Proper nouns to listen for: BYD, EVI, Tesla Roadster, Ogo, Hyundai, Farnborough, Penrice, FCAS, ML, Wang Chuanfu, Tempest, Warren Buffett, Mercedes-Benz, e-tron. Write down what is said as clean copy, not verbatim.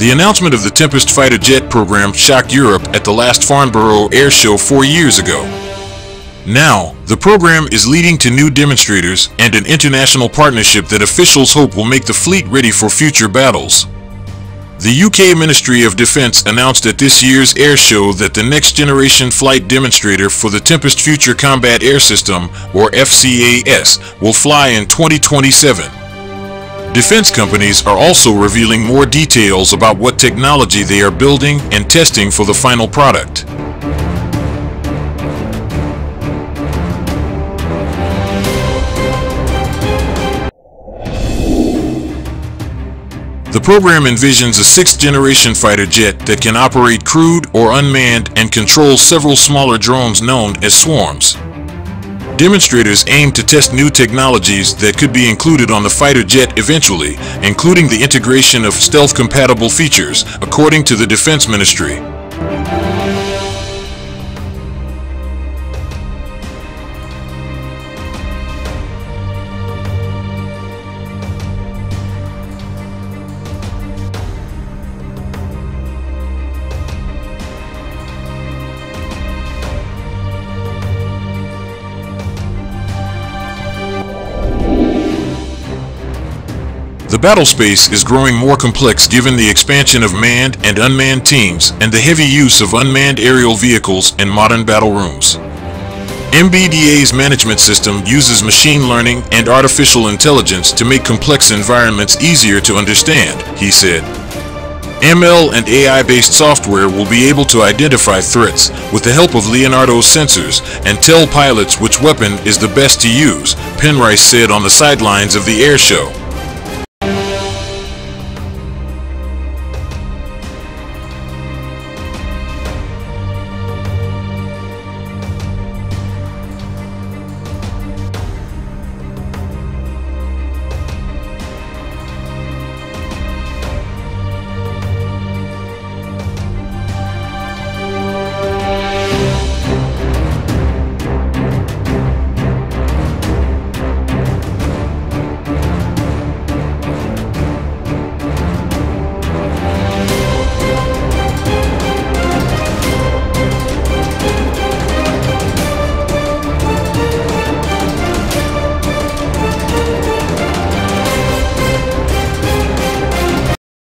The announcement of the Tempest fighter jet program shocked Europe at the last Farnborough air show 4 years ago. Now, the program is leading to new demonstrators and an international partnership that officials hope will make the fleet ready for future battles. The UK Ministry of Defence announced at this year's air show that the next-generation flight demonstrator for the Tempest Future Combat Air System, or FCAS, will fly in 2027. Defense companies are also revealing more details about what technology they are building and testing for the final product. The program envisions a sixth-generation fighter jet that can operate crewed or unmanned and control several smaller drones known as swarms. Demonstrators aim to test new technologies that could be included on the fighter jet eventually, including the integration of stealth-compatible features, according to the Defense Ministry. The battle space is growing more complex given the expansion of manned and unmanned teams and the heavy use of unmanned aerial vehicles in modern battle rooms. MBDA's management system uses machine learning and artificial intelligence to make complex environments easier to understand, he said. ML and AI-based software will be able to identify threats with the help of Leonardo's sensors and tell pilots which weapon is the best to use, Penrice said on the sidelines of the air show.